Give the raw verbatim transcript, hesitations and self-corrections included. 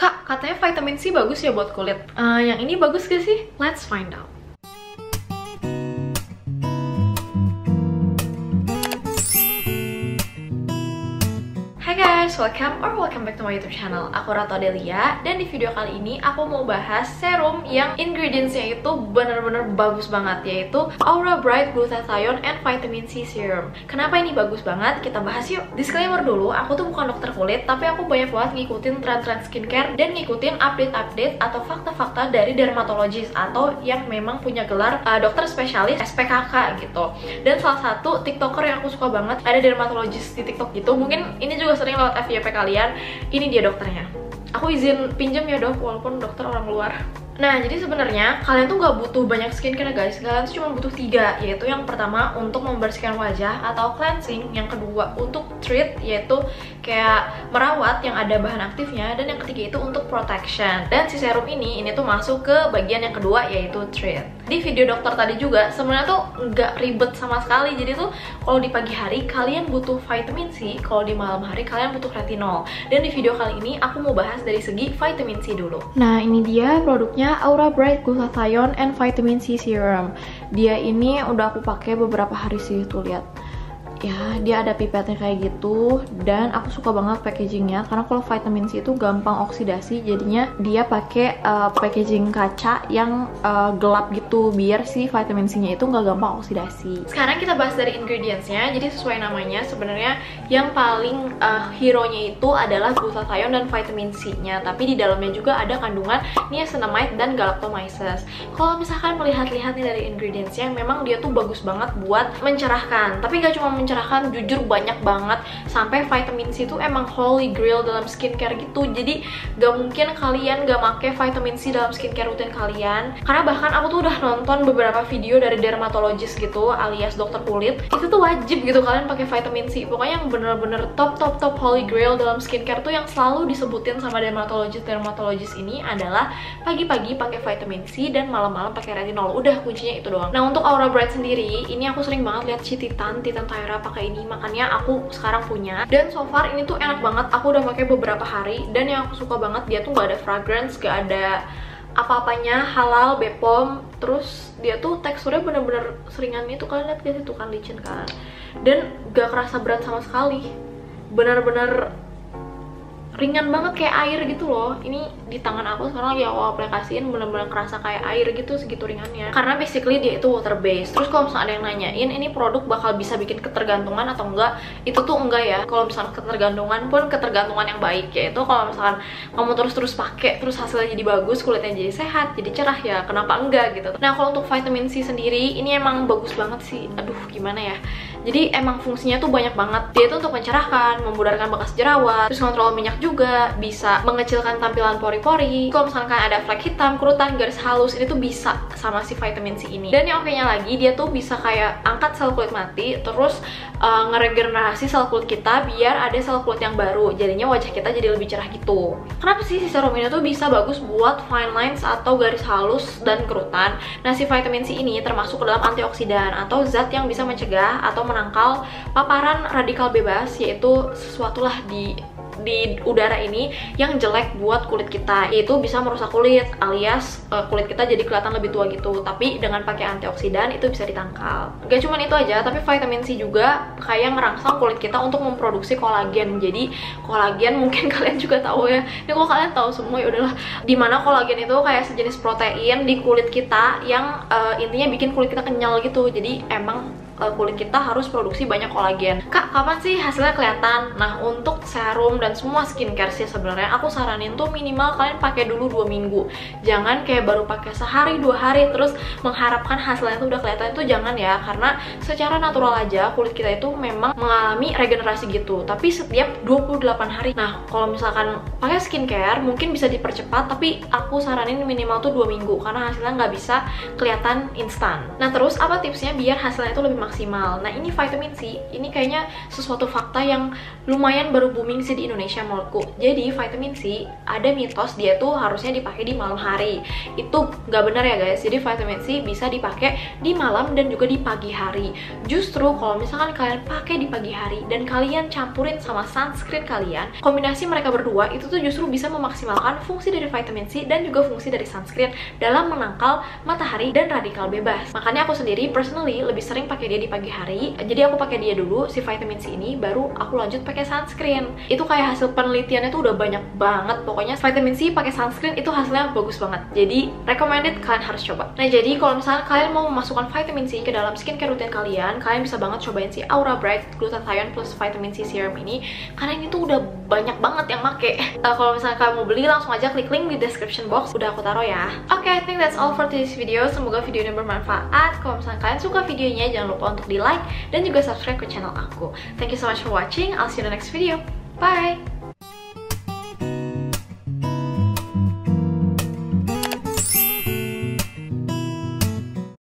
Kak, katanya vitamin C bagus ya buat kulit. Uh, yang ini bagus gak sih? Let's find out. Welcome or welcome back to my YouTube channel. Aku Rata Delia, dan di video kali ini aku mau bahas serum yang ingredients-nya itu bener-bener bagus banget, yaitu Aura Bright Glutathione And Vitamin C Serum. Kenapa ini bagus banget? Kita bahas yuk. Disclaimer dulu, aku tuh bukan dokter kulit, tapi aku banyak banget ngikutin tren-tren skincare dan ngikutin update-update atau fakta-fakta dari dermatologis atau yang memang punya gelar uh, dokter spesialis S P K K gitu. Dan salah satu tiktoker yang aku suka banget, ada dermatologis di tiktok gitu, mungkin ini juga sering lewat F Y P kalian, ini dia dokternya. Aku izin pinjam ya dok, walaupun dokter orang luar. Nah, jadi sebenarnya kalian tuh gak butuh banyak skincare guys, kalian tuh cuma butuh tiga, yaitu yang pertama untuk membersihkan wajah atau cleansing, yang kedua untuk treat, yaitu kayak merawat yang ada bahan aktifnya, dan yang ketiga itu untuk protection. Dan si serum ini, ini tuh masuk ke bagian yang kedua yaitu treat. Di video dokter tadi juga sebenarnya tuh gak ribet sama sekali, jadi tuh kalau di pagi hari kalian butuh vitamin C, kalau di malam hari kalian butuh retinol. Dan di video kali ini aku mau bahas dari segi vitamin C dulu. Nah, ini dia produknya Aura Bright Glutathione and Vitamin C Serum. Dia ini udah aku pakai beberapa hari sih, tuh lihat. Ya, dia ada pipetnya kayak gitu, dan aku suka banget packagingnya karena kalau vitamin C itu gampang oksidasi, jadinya dia pakai uh, packaging kaca yang uh, gelap gitu biar si vitamin C-nya itu nggak gampang oksidasi. Sekarang kita bahas dari ingredients-nya. Jadi sesuai namanya, sebenarnya yang paling uh, hero-nya itu adalah glutathione dan vitamin C-nya, tapi di dalamnya juga ada kandungan niacinamide dan galactomyces. Kalau misalkan melihat-lihat nih dari ingredients-nya, memang dia tuh bagus banget buat mencerahkan, tapi nggak cuma mencerahkan, jujur banyak banget. Sampai vitamin C itu emang holy grail dalam skincare gitu, jadi gak mungkin kalian gak pakai vitamin C dalam skincare rutin kalian. Karena bahkan aku tuh udah nonton beberapa video dari dermatologis gitu, alias dokter kulit, itu tuh wajib gitu kalian pakai vitamin C. Pokoknya yang bener-bener top top top holy grail dalam skincare tuh yang selalu disebutin sama dermatologis-dermatologis ini adalah pagi-pagi pakai vitamin C dan malam-malam pakai retinol. Udah, kuncinya itu doang. Nah, untuk Aura Bright sendiri, ini aku sering banget lihat Ci Titan, Titan Tyra pakai ini, makanya aku sekarang punya. Dan so far ini tuh enak banget, aku udah pakai beberapa hari, dan yang aku suka banget dia tuh gak ada fragrance, gak ada apa-apanya, halal, B P O M. Terus dia tuh teksturnya bener-bener seringannya tuh, kalian lihat gak sih, tuh kan licin kan, dan gak kerasa berat sama sekali, bener-bener ringan banget kayak air gitu loh. Ini di tangan aku sekarang lagi aku aplikasiin, bener-bener kerasa kayak air gitu, segitu ringannya. Karena basically dia itu water based. Terus kalau misalnya ada yang nanyain ini produk bakal bisa bikin ketergantungan atau enggak, itu tuh enggak ya. Kalau misalnya ketergantungan pun ketergantungan yang baik, yaitu kalau misalkan kamu terus-terus pakai, terus hasilnya jadi bagus, kulitnya jadi sehat, jadi cerah ya, kenapa enggak gitu. Nah, kalau untuk vitamin C sendiri, ini emang bagus banget sih. Aduh, gimana ya, jadi emang fungsinya tuh banyak banget. Dia tuh untuk mencerahkan, membudarkan bekas jerawat, terus ngontrol minyak juga juga bisa mengecilkan tampilan pori-pori. Kalau misalkan ada flek hitam, kerutan, garis halus, ini tuh bisa sama si vitamin C ini. Dan yang oke-nya lagi, dia tuh bisa kayak angkat sel kulit mati, terus uh, ngeregenerasi sel kulit kita biar ada sel kulit yang baru, jadinya wajah kita jadi lebih cerah gitu. Kenapa sih si serum ini tuh bisa bagus buat fine lines atau garis halus dan kerutan? Nah, si vitamin C ini termasuk ke dalam antioksidan atau zat yang bisa mencegah atau menangkal paparan radikal bebas, yaitu sesuatulah di di udara ini yang jelek buat kulit kita, yaitu bisa merusak kulit, alias uh, kulit kita jadi kelihatan lebih tua gitu. Tapi dengan pakai antioksidan itu bisa ditangkal. Gak cuman itu aja, tapi vitamin C juga kayak merangsang kulit kita untuk memproduksi kolagen. Jadi kolagen mungkin kalian juga tahu ya, ini kalau kalian tahu semua ya udahlah, dimana kolagen itu kayak sejenis protein di kulit kita yang uh, intinya bikin kulit kita kenyal gitu. Jadi emang kulit kita harus produksi banyak kolagen. Kak, kapan sih hasilnya kelihatan? Nah, untuk serum dan semua skincare sih sebenarnya aku saranin tuh minimal kalian pakai dulu dua minggu. Jangan kayak baru pakai sehari dua hari terus mengharapkan hasilnya tuh udah kelihatan, itu jangan ya. Karena secara natural aja kulit kita itu memang mengalami regenerasi gitu, tapi setiap dua puluh delapan hari. Nah, kalau misalkan pakai skincare mungkin bisa dipercepat, tapi aku saranin minimal tuh dua minggu karena hasilnya nggak bisa kelihatan instan. Nah, terus apa tipsnya biar hasilnya itu lebih maksimal? maksimal. Nah, ini vitamin C, ini kayaknya sesuatu fakta yang lumayan baru booming sih di Indonesia menurutku. Jadi vitamin C, ada mitos dia tuh harusnya dipakai di malam hari. Itu nggak benar ya guys. Jadi vitamin C bisa dipakai di malam dan juga di pagi hari. Justru kalau misalkan kalian pakai di pagi hari dan kalian campurin sama sunscreen kalian, kombinasi mereka berdua itu tuh justru bisa memaksimalkan fungsi dari vitamin C dan juga fungsi dari sunscreen dalam menangkal matahari dan radikal bebas. Makanya aku sendiri personally lebih sering pakai dia di pagi hari. Jadi aku pakai dia dulu si vitamin C ini, baru aku lanjut pakai sunscreen. Itu kayak hasil penelitiannya tuh udah banyak banget. Pokoknya vitamin C pakai sunscreen itu hasilnya bagus banget. Jadi recommended, kalian harus coba. Nah, jadi kalau misalnya kalian mau memasukkan vitamin C ke dalam skincare rutin kalian, kalian bisa banget cobain si Aura Bright Glutathione plus Vitamin C Serum ini, karena ini tuh udah banyak banget yang make. Uh, kalau misalnya kalian mau beli, langsung aja klik link di description box, udah aku taruh ya. Oke, okay, I think that's all for today's video. Semoga video ini bermanfaat. Kalau misalnya kalian suka videonya, jangan lupa untuk di like dan juga subscribe ke channel aku. Thank you so much for watching. I'll see you in the next video. Bye!